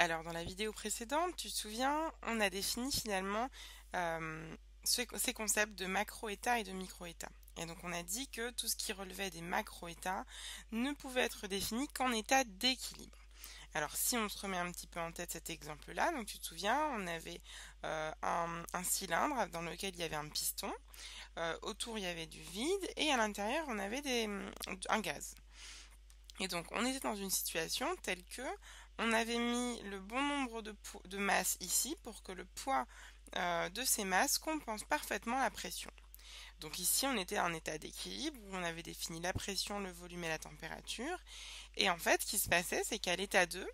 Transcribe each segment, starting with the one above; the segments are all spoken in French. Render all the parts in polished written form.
Alors, dans la vidéo précédente, tu te souviens, on a défini finalement ces concepts de macro-état et de micro-état. Et donc, on a dit que tout ce qui relevait des macro-états ne pouvait être défini qu'en état d'équilibre. Alors, si on se remet un petit peu en tête cet exemple-là, donc tu te souviens, on avait un cylindre dans lequel il y avait un piston, autour il y avait du vide, et à l'intérieur on avait un gaz. Et donc, on était dans une situation telle que on avait mis le bon nombre de masses ici pour que le poids de ces masses compense parfaitement la pression. Donc ici, on était en état d'équilibre où on avait défini la pression, le volume et la température. Et en fait, ce qui se passait, c'est qu'à l'état 2,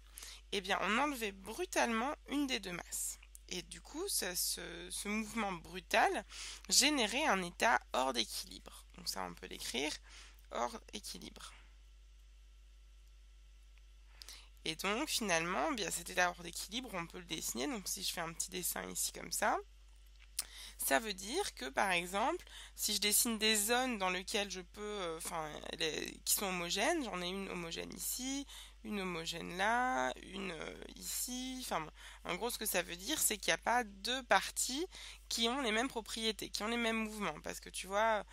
eh bien, on enlevait brutalement une des deux masses. Et du coup, ce mouvement brutal générait un état hors d'équilibre. Donc ça, on peut l'écrire hors équilibre. Et donc, finalement, bien, cet état hors d'équilibre, on peut le dessiner. Donc, si je fais un petit dessin ici comme ça, ça veut dire que, par exemple, si je dessine des zones dans lesquelles je peux, qui sont homogènes, j'en ai une homogène ici, une homogène là, une ici. Enfin, bon, en gros, ce que ça veut dire, c'est qu'il n'y a pas deux parties qui ont les mêmes propriétés, qui ont les mêmes mouvements. Parce que, tu vois,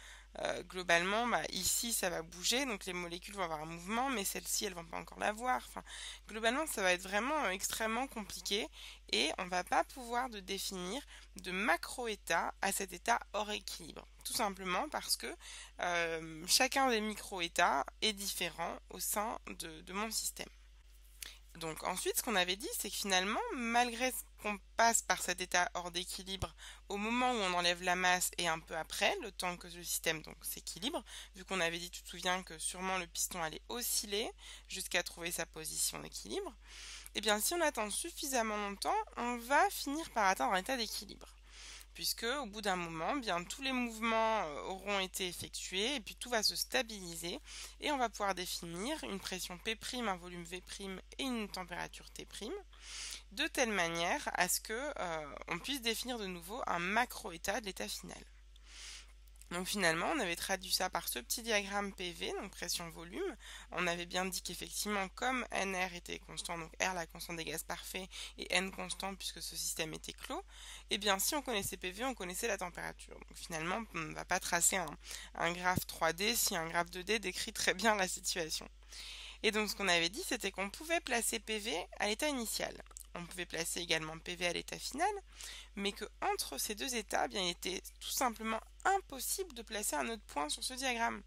globalement, bah, ici ça va bouger, donc les molécules vont avoir un mouvement, mais celles-ci elles vont pas encore l'avoir. Enfin, globalement ça va être vraiment extrêmement compliqué et on va pas pouvoir définir de macro-état à cet état hors équilibre. Tout simplement parce que chacun des micro-états est différent au sein de mon système. Donc ensuite, ce qu'on avait dit, c'est que finalement, malgré qu'on passe par cet état hors d'équilibre au moment où on enlève la masse et un peu après, le temps que le système s'équilibre, vu qu'on avait dit, tu te souviens, que sûrement le piston allait osciller jusqu'à trouver sa position d'équilibre, et bien si on attend suffisamment longtemps, on va finir par atteindre un état d'équilibre. Puisque au bout d'un moment, bien, tous les mouvements auront été effectués et puis tout va se stabiliser et on va pouvoir définir une pression P', un volume V' et une température T', de telle manière à ce que on puisse définir de nouveau un macro-état de l'état final. Donc finalement, on avait traduit ça par ce petit diagramme PV, donc pression-volume. On avait bien dit qu'effectivement, comme NR était constant, donc R la constante des gaz parfaits, et N constant puisque ce système était clos, eh bien si on connaissait PV, on connaissait la température. Donc finalement, on ne va pas tracer un graphe 3D si un graphe 2D décrit très bien la situation. Et donc ce qu'on avait dit, c'était qu'on pouvait placer PV à l'état initial. On pouvait placer également PV à l'état final, mais qu'entre ces deux états, bien, il était tout simplement impossible de placer un autre point sur ce diagramme.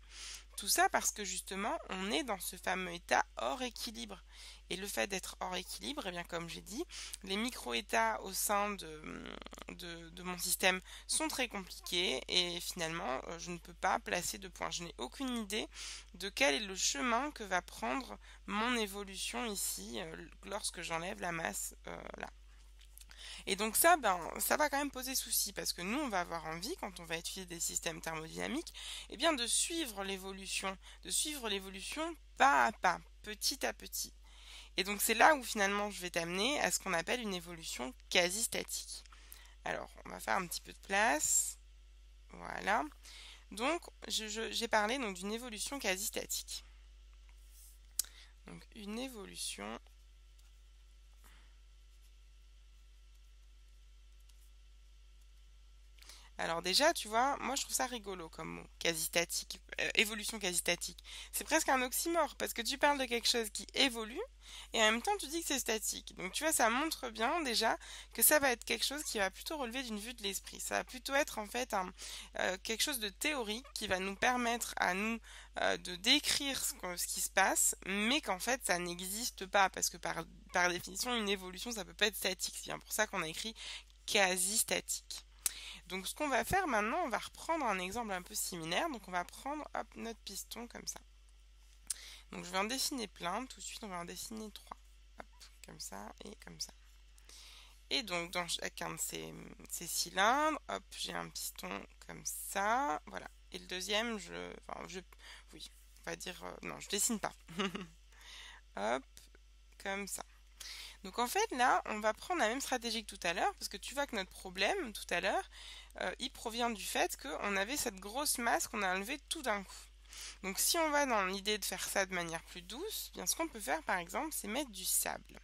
Tout ça parce que justement, on est dans ce fameux état hors équilibre. Et le fait d'être hors équilibre, eh bien, comme j'ai dit, les micro-états au sein de mon système sont très compliqués et finalement, je ne peux pas placer de points. Je n'ai aucune idée de quel est le chemin que va prendre mon évolution ici lorsque j'enlève la masse là. Et donc ça, ben, ça va quand même poser souci parce que nous, on va avoir envie, quand on va étudier des systèmes thermodynamiques, eh bien, de suivre l'évolution, pas à pas, petit à petit. Et donc c'est là où finalement je vais t'amener à ce qu'on appelle une évolution quasi-statique. Alors, on va faire un petit peu de place. Voilà. Donc, j'ai parlé d'une évolution quasi-statique. Donc, une évolution Alors déjà, tu vois, moi je trouve ça rigolo comme mot, quasi-statique, évolution quasi-statique. C'est presque un oxymore, parce que tu parles de quelque chose qui évolue, et en même temps tu dis que c'est statique. Donc tu vois, ça montre bien déjà que ça va être quelque chose qui va plutôt relever d'une vue de l'esprit. Ça va plutôt être en fait quelque chose de théorique qui va nous permettre à nous de décrire ce qui se passe, mais qu'en fait ça n'existe pas, parce que par définition, une évolution, ça peut pas être statique. C'est bien pour ça qu'on a écrit quasi-statique. Donc ce qu'on va faire maintenant, on va reprendre un exemple un peu similaire. Donc on va prendre hop, notre piston comme ça. Donc je vais en dessiner plein, tout de suite on va en dessiner 3. Hop, comme ça et comme ça. Et donc dans chacun de ces cylindres, hop, j'ai un piston comme ça, voilà. Et le deuxième, je dessine pas. Hop, comme ça. Donc en fait, là, on va prendre la même stratégie que tout à l'heure, parce que tu vois que notre problème, tout à l'heure, il provient du fait qu'on avait cette grosse masse qu'on a enlevée tout d'un coup. Donc si on va dans l'idée de faire ça de manière plus douce, bien ce qu'on peut faire, par exemple, c'est mettre du sable.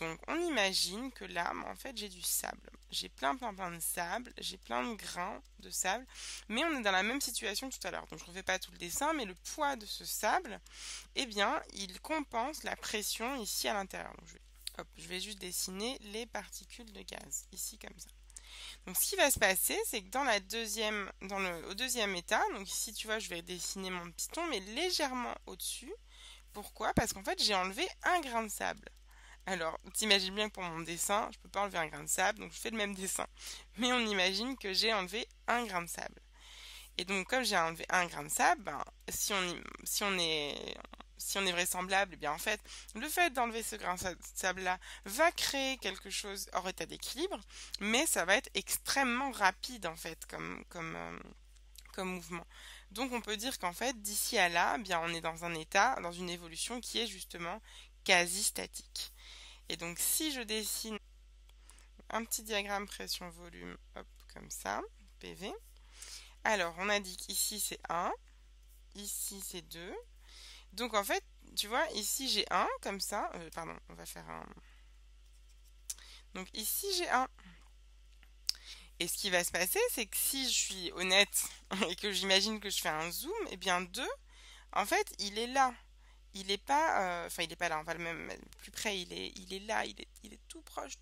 Donc on imagine que là, en fait, j'ai du sable. J'ai plein de sable, j'ai plein de grains de sable, mais on est dans la même situation que tout à l'heure. Donc je ne refais pas tout le dessin, mais le poids de ce sable, eh bien, il compense la pression ici à l'intérieur. Donc je vais juste dessiner les particules de gaz, ici comme ça. Donc ce qui va se passer, c'est que dans la deuxième, au deuxième état, donc ici tu vois, je vais dessiner mon piston, mais légèrement au-dessus. Pourquoi? Parce qu'en fait, j'ai enlevé un grain de sable. Alors, t'imagines bien que pour mon dessin, je ne peux pas enlever un grain de sable, donc je fais le même dessin. Mais on imagine que j'ai enlevé un grain de sable. Et donc, comme j'ai enlevé un grain de sable, ben, si on est vraisemblable, eh bien en fait, le fait d'enlever ce grain de sable-là va créer quelque chose hors état d'équilibre, mais ça va être extrêmement rapide, en fait, comme mouvement. Donc, on peut dire qu'en fait, d'ici à là, eh bien, on est dans un état, dans une évolution qui est justement quasi statique. Et donc si je dessine un petit diagramme pression-volume, hop, comme ça, PV, alors on a dit qu'ici c'est 1, ici c'est 2, donc en fait, tu vois, ici j'ai 1, comme ça, pardon, on va faire un... Donc ici j'ai 1. Et ce qui va se passer, c'est que si je suis honnête et que j'imagine que je fais un zoom, et bien 2, en fait, il est là. Il n'est pas, il n'est pas là, on va le même plus près, il est là, il est tout proche,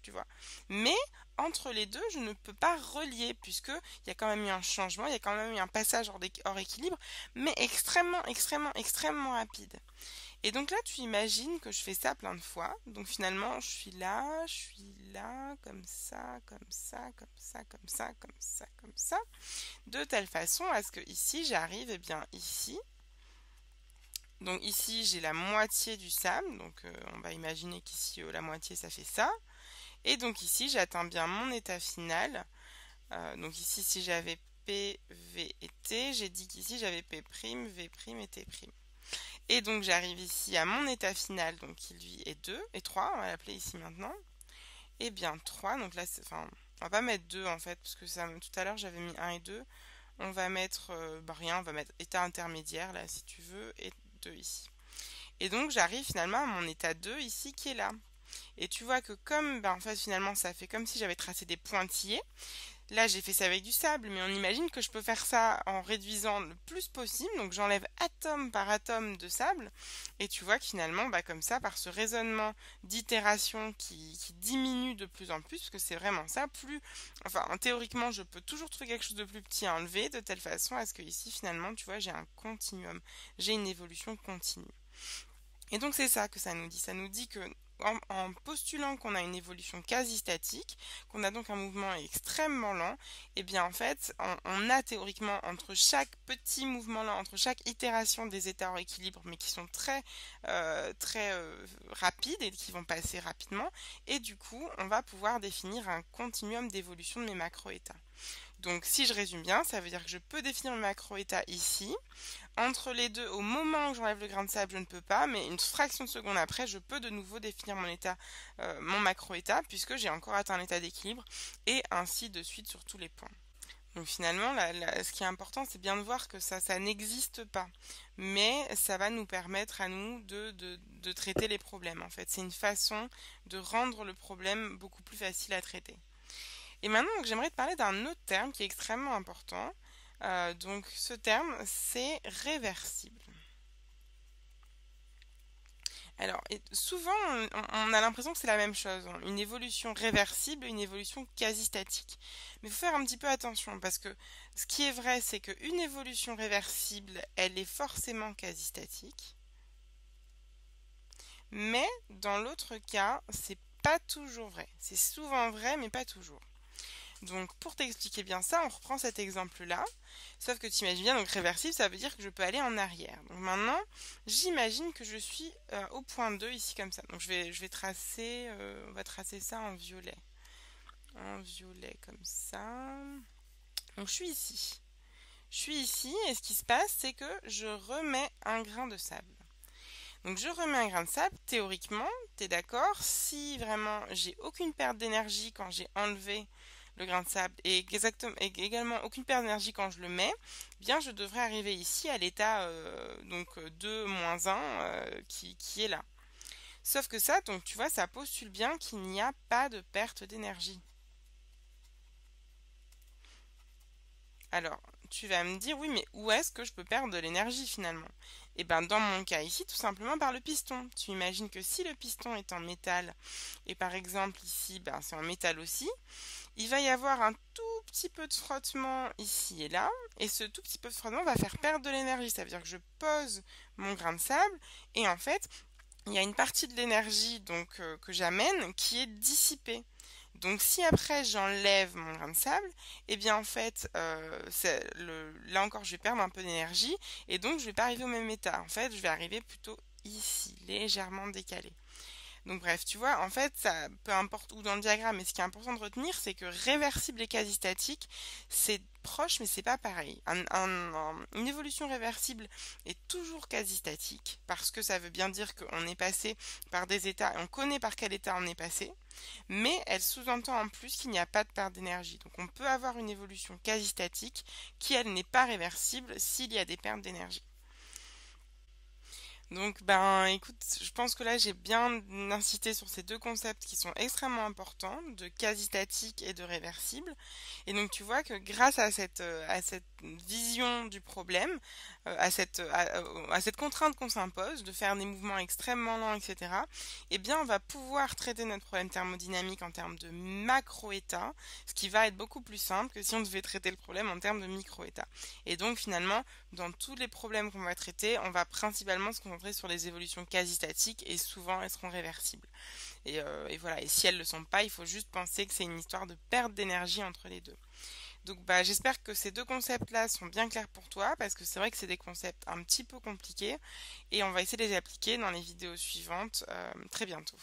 tu vois. Mais entre les deux, je ne peux pas relier, puisqu'il y a quand même eu un changement, il y a quand même eu un passage hors équilibre, mais extrêmement rapide. Et donc là, tu imagines que je fais ça plein de fois. Donc finalement, je suis là, comme ça, de telle façon à ce que ici, j'arrive, eh bien ici. Donc ici, j'ai la moitié du sable, donc on va imaginer qu'ici, la moitié, ça fait ça. Et donc ici, j'atteins bien mon état final. Donc ici, si j'avais P, V et T, j'ai dit qu'ici, j'avais P', V' et T'. Et donc, j'arrive ici à mon état final, donc qui lui est 2 et 3, on va l'appeler ici maintenant. Et bien 3, donc là, enfin, on va pas mettre 2 en fait, parce que ça, tout à l'heure, j'avais mis 1 et 2. On va mettre, on va mettre état intermédiaire là, si tu veux, et 2 ici. Et donc j'arrive finalement à mon état 2 ici qui est là. Et tu vois que comme en fait finalement ça fait comme si j'avais tracé des pointillés. Là j'ai fait ça avec du sable, mais on imagine que je peux faire ça en réduisant le plus possible. Donc j'enlève atome par atome de sable. Et tu vois que finalement comme ça, par ce raisonnement d'itération qui diminue de plus en plus, parce que c'est vraiment ça, théoriquement je peux toujours trouver quelque chose de plus petit à enlever, de telle façon à ce que ici finalement tu vois j'ai un continuum, j'ai une évolution continue. Et donc c'est ça que ça nous dit que en postulant qu'on a une évolution quasi statique, qu'on a donc un mouvement extrêmement lent, et bien en fait, on a théoriquement entre chaque petit mouvement lent, entre chaque itération des états hors équilibre, mais qui sont très rapides et qui vont passer rapidement, et du coup, on va pouvoir définir un continuum d'évolution de mes macro-états. Donc si je résume bien, ça veut dire que je peux définir le macro-état ici. Entre les deux, au moment où j'enlève le grain de sable, je ne peux pas, mais une fraction de seconde après, je peux de nouveau définir mon état, mon macro-état, puisque j'ai encore atteint l'état d'équilibre, et ainsi de suite sur tous les points. Donc finalement, ce qui est important, c'est bien de voir que ça n'existe pas. Mais ça va nous permettre à nous de traiter les problèmes, en fait. C'est une façon de rendre le problème beaucoup plus facile à traiter. Et maintenant, j'aimerais te parler d'un autre terme qui est extrêmement important. Donc ce terme, c'est réversible. Alors, souvent, on a l'impression que c'est la même chose. Une évolution réversible et une évolution quasi statique. Mais il faut faire un petit peu attention, parce que ce qui est vrai, c'est qu'une évolution réversible, elle est forcément quasi statique. Mais dans l'autre cas, c'est pas toujours vrai. C'est souvent vrai, mais pas toujours. Donc pour t'expliquer bien ça, on reprend cet exemple-là, sauf que tu imagines bien, donc réversible, ça veut dire que je peux aller en arrière. Donc maintenant, j'imagine que je suis au point 2, ici comme ça. Donc je vais tracer, on va tracer ça en violet. En violet comme ça. Donc je suis ici. Je suis ici, et ce qui se passe, c'est que je remets un grain de sable. Donc je remets un grain de sable, théoriquement, tu es d'accord, si vraiment j'ai aucune perte d'énergie quand j'ai enlevé le grain de sable, et également aucune perte d'énergie quand je le mets, bien je devrais arriver ici à l'état donc 2-1 qui est là. Sauf que ça, donc tu vois, ça postule bien qu'il n'y a pas de perte d'énergie. Alors, tu vas me dire, oui, mais où est-ce que je peux perdre de l'énergie finalement? Et bien, dans mon cas ici, tout simplement par le piston. Tu imagines que si le piston est en métal, et par exemple ici, ben, c'est en métal aussi, il va y avoir un tout petit peu de frottement ici et là, et ce tout petit peu de frottement va faire perdre de l'énergie. Ça veut dire que je pose mon grain de sable, et en fait, il y a une partie de l'énergie donc que j'amène qui est dissipée. Donc si après j'enlève mon grain de sable, eh bien en fait, là encore je vais perdre un peu d'énergie et donc je vais pas arriver au même état. En fait, je vais arriver plutôt ici, légèrement décalé. Donc bref, tu vois, en fait, ça peu importe où dans le diagramme, mais ce qui est important de retenir, c'est que réversible et quasi-statique, c'est proche mais c'est pas pareil. Une évolution réversible est toujours quasi-statique parce que ça veut bien dire qu'on est passé par des états et on connaît par quel état on est passé, mais elle sous-entend en plus qu'il n'y a pas de perte d'énergie. Donc on peut avoir une évolution quasi-statique qui, elle, n'est pas réversible s'il y a des pertes d'énergie. Donc, ben, écoute, je pense que là, j'ai bien insisté sur ces deux concepts qui sont extrêmement importants, de quasi-statique et de réversible. Et donc, tu vois que grâce à cette vision du problème, à cette contrainte qu'on s'impose de faire des mouvements extrêmement lents, etc., eh bien, on va pouvoir traiter notre problème thermodynamique en termes de macro-état, ce qui va être beaucoup plus simple que si on devait traiter le problème en termes de micro-état. Et donc, finalement, dans tous les problèmes qu'on va traiter, on va principalement se concentrer sur les évolutions quasi-statiques et souvent elles seront réversibles. Et voilà, et si elles ne le sont pas, il faut juste penser que c'est une histoire de perte d'énergie entre les deux. Donc bah, j'espère que ces deux concepts-là sont bien clairs pour toi parce que c'est vrai que c'est des concepts un petit peu compliqués et on va essayer de les appliquer dans les vidéos suivantes très bientôt.